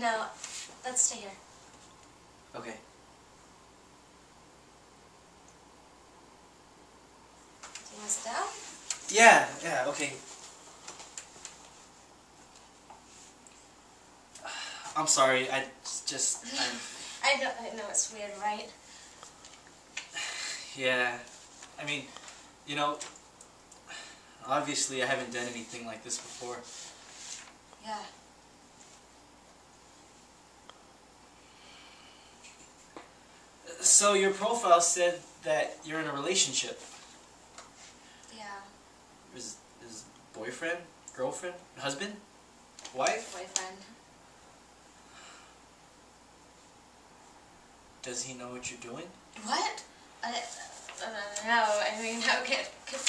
No, let's stay here. Okay. Do you want to sit down? Yeah, okay. I'm sorry, I know it's weird, right? Yeah, I mean, you know, obviously I haven't done anything like this before. Yeah. So your profile said that you're in a relationship. Yeah. Is boyfriend, girlfriend, husband, wife? Boyfriend. Does he know what you're doing? What? I don't know. I mean, okay. Can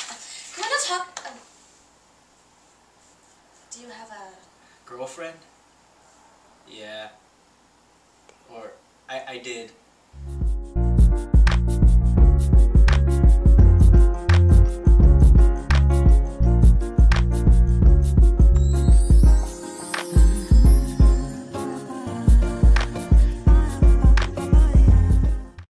we not talk? Do you have a girlfriend? Yeah. Or I did.